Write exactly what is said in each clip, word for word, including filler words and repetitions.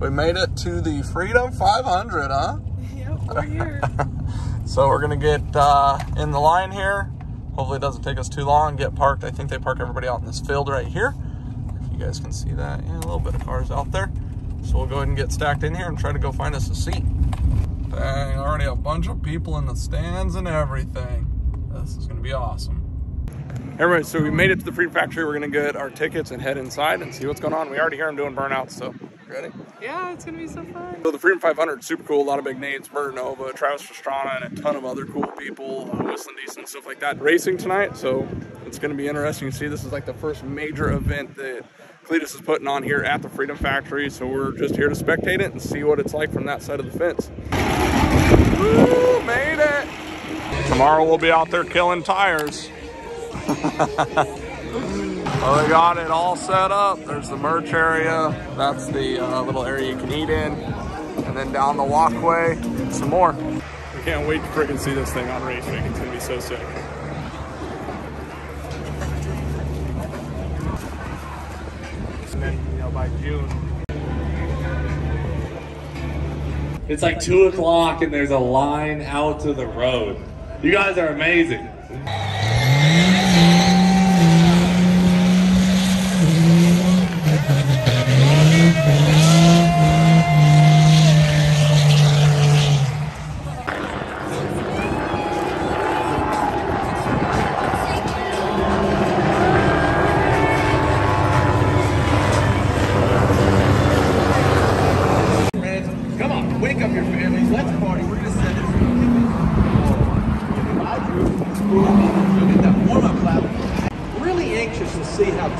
We made it to the Freedom five hundred, huh? Yep, we're here. So we're going to get uh, in the line here. Hopefully it doesn't take us too long. Get parked. I think they park everybody out in this field right here. If you guys can see that. Yeah, a little bit of cars out there. So we'll go ahead and get stacked in here and try to go find us a seat. Dang, already a bunch of people in the stands and everything. This is going to be awesome. Everybody, so we made it to the Freedom Factory. We're going to get our tickets and head inside and see what's going on. We already hear them doing burnouts, so ready? Yeah, it's going to be so fun. So the Freedom five hundred, super cool. A lot of big names, Murder Nova, Travis Pastrana, and a ton of other cool people, uh, Whistlin Diesel and stuff like that, racing tonight. So it's going to be interesting. You see, this is like the first major event that Cletus is putting on here at the Freedom Factory. So we're just here to spectate it and see what it's like from that side of the fence. Woo, made it! Tomorrow we'll be out there killing tires. Well, they got it all set up. There's the merch area. That's the uh, little area you can eat in. And then down the walkway, some more. We can't wait to freaking see this thing on race week. It's gonna be so sick. And then, you know, by June. It's like two o'clock and there's a line out to the road. You guys are amazing.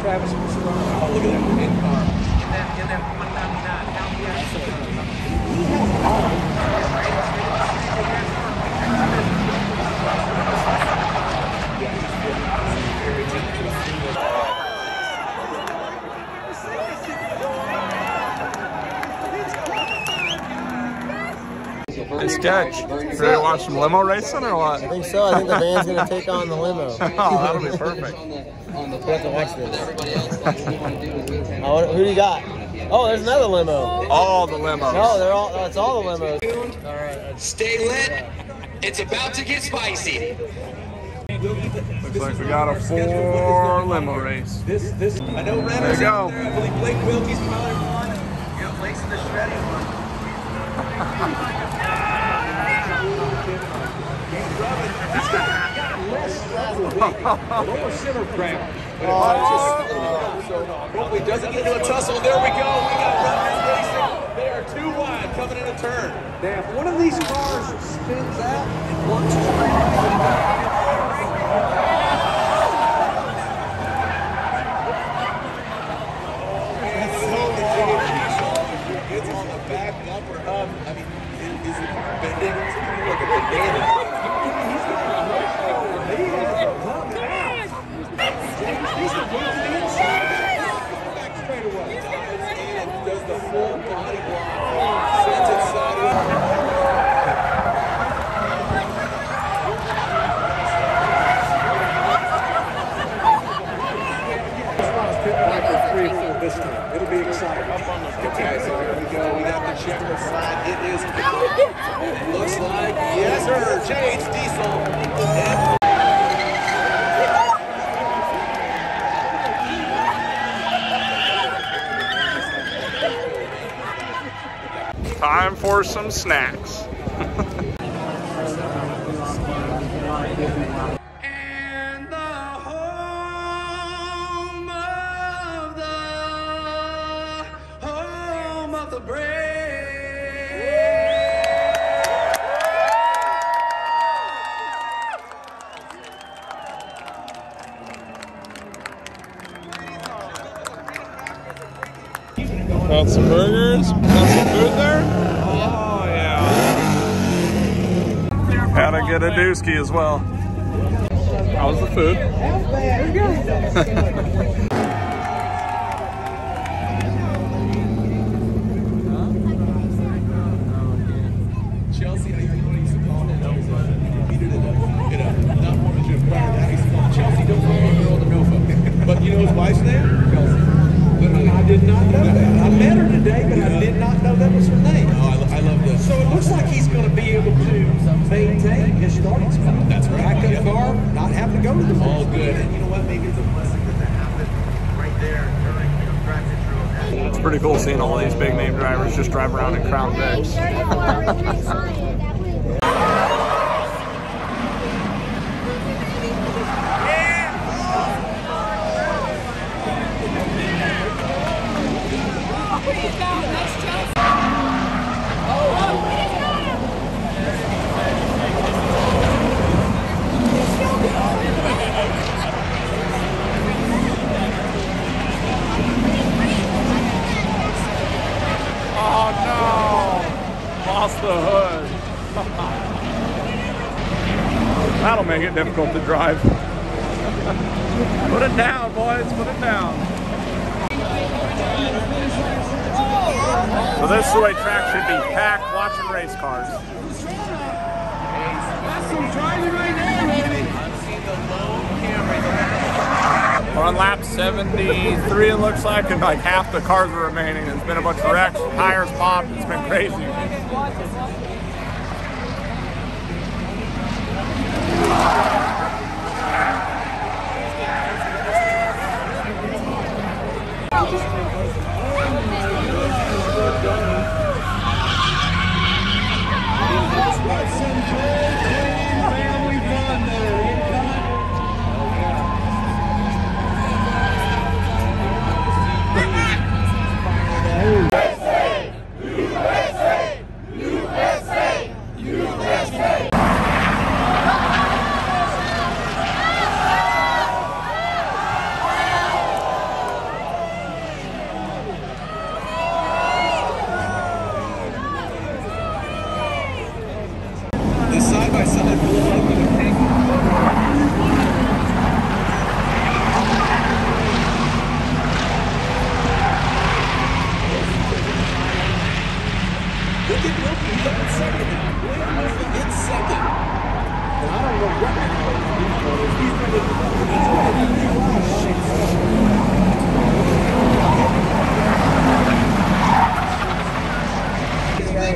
Travis Pastrana. Oh, look at that in car. Get that, get that one ninety-nine. Now he has a He has a car. It's catch. Ready to watch some limo racing or what? I think so. I think the van's going to take on the limo. Oh, that'll be perfect. We'll have to watch this. Oh, who do you got? Oh, there's another limo. All the limos. No, they're all. Oh, it's all the limos. All right. Stay lit. It's about to get spicy. Looks like we got a four limo race. This, this. I know Renner's out there. I believe Blake Wilkie's probably one. You know, Blake's in the shredding one. Lower center crank. Hopefully he doesn't get into a tussle. There we go. We got runners racing. They are too wide coming in a turn. Now, if one of these cars spins out and plunges right in, it's on the back bumper hub. I mean, is it bending? It's looking like a bandana. It'll be exciting. Okay, so here we go. We got the checkered flag. It is out. And it looks like, yes, sir, Chase Diesel. And time for some snacks. Got some burgers, got some food there. Oh yeah. Had to get a dooski as well. How's the food? We're good. I did not know that. I met her today, but I did not know this thing. Oh, I, I love this. So it looks like he's going to be able to maintain his starting spot. That's right. Back up the car, not have to go to the ball. All good. And you know what? Maybe it's a blessing that that happened right there during the practice. It's pretty cool seeing all these big name drivers just drive around in Crown Vics. That'll make it difficult to drive. Put it down, boys, put it down. So this is the way track should be, packed watching race cars. We're on lap seventy-three, it looks like, and like half the cars are remaining. There's been a bunch of wrecks, tires popped, it's been crazy.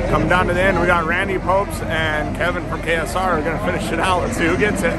Come down to the end, we got Randy Popes and Kevin from K S R are going to finish it out. Let's see who gets it.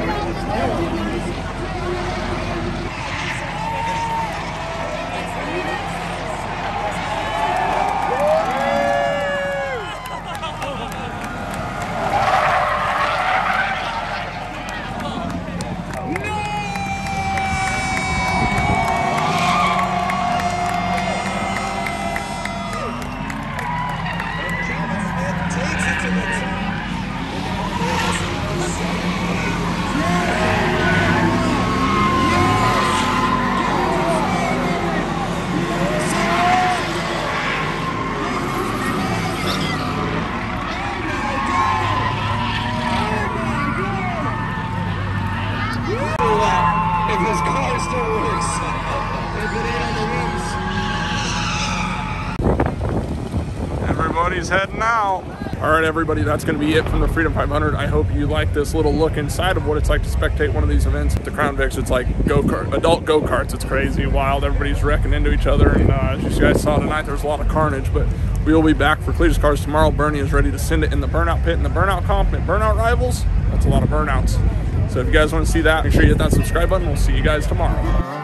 Everybody's heading out. All right, everybody, that's going to be it from the Freedom five hundred. I hope you like this little look inside of what it's like to spectate one of these events. At the Crown Vics, it's like go-kart, adult go-karts. It's crazy, wild. Everybody's wrecking into each other. And uh, as you guys saw tonight, there's a lot of carnage. But we will be back for Cletus Cars tomorrow. Bernie is ready to send it in the burnout pit and the burnout comp and burnout rivals. That's a lot of burnouts. So if you guys want to see that, make sure you hit that subscribe button. We'll see you guys tomorrow.